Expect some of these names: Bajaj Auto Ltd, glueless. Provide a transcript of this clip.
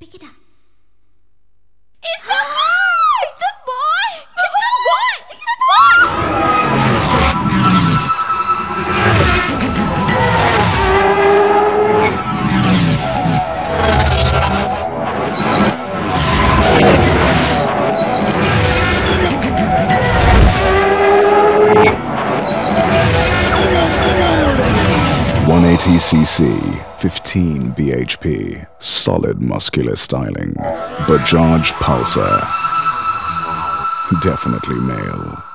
Pick it up. It's a boy! It's a boy! It's a boy! It's a boy! 180cc. 15 bhp, solid muscular styling, Bajaj Pulsar, definitely male.